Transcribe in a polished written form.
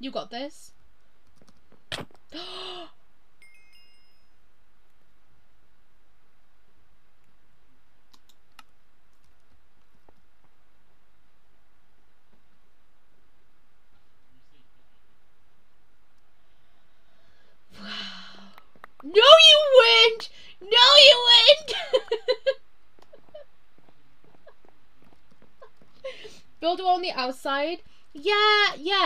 You got this. Build one on the outside. Yeah, yeah.